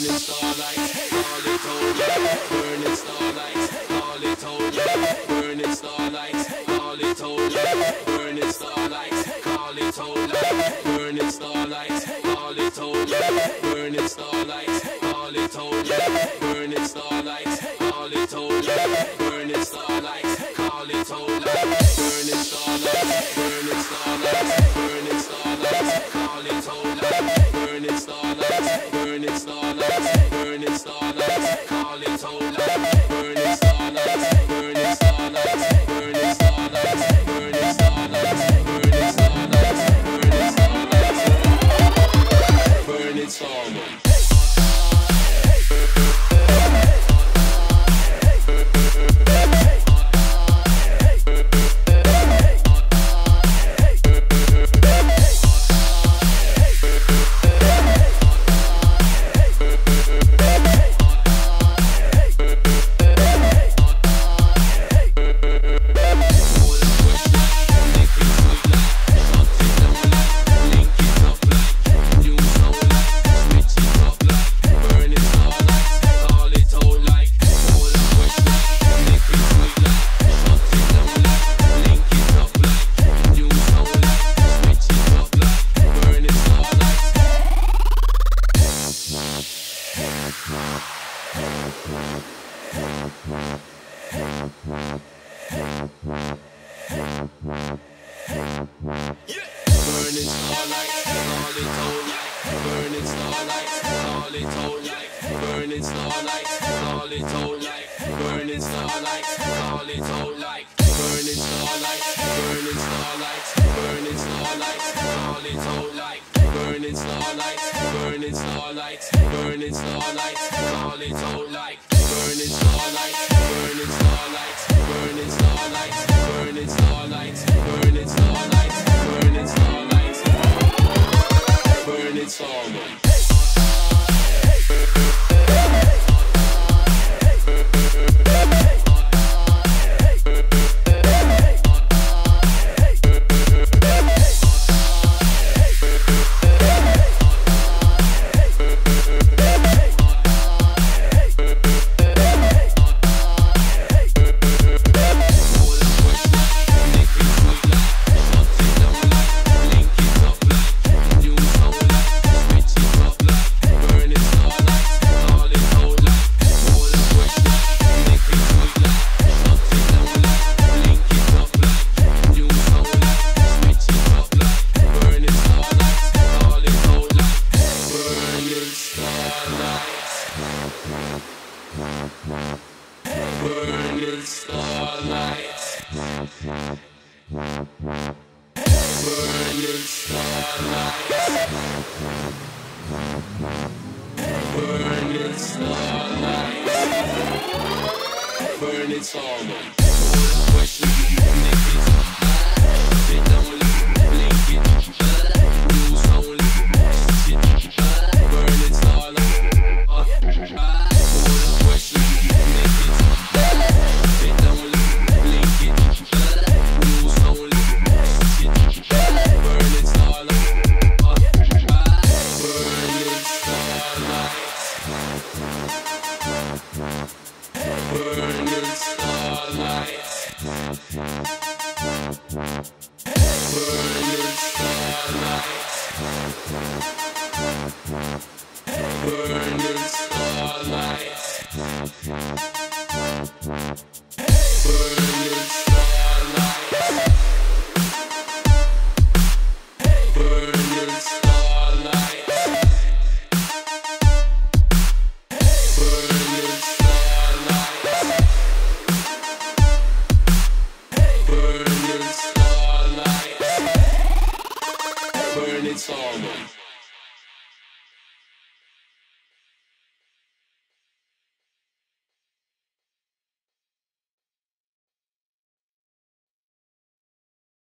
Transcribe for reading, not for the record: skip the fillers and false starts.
burning starlight, all it on ya. Burning starlight, all it on ya. Burning starlight, all it on ya. Burning starlight, all it on ya. Burning starlight, all it on ya. Burning starlight, all it on ya. Burning starlight, all it on ya. Burning starlight, all it on ya. Burning starlight, burning starlight, burning starlight, all it on ya. Burning starlight. Burning starlight, burning starlight, call it all night. Burning starlight, burning starlight, burning starlight, burning starlight, burning starlight, burning starlight, burning starlight. Burning starlight, all it all night. Burning starlight, all it all night. Burning starlight, all it all night. Burning starlight, all it all night. Burning starlight, burning starlight, burning starlight, all it all night. Burning starlight, burning starlight, burning starlight, all it all night. Burning starlight, burning starlight, burning starlight, burning starlight, burning starlight, burning starlight. Burning starlight. Burning starlight, burning starlight, burning starlight, burning starlight. Burning starlight, burning starlight, burning starlight.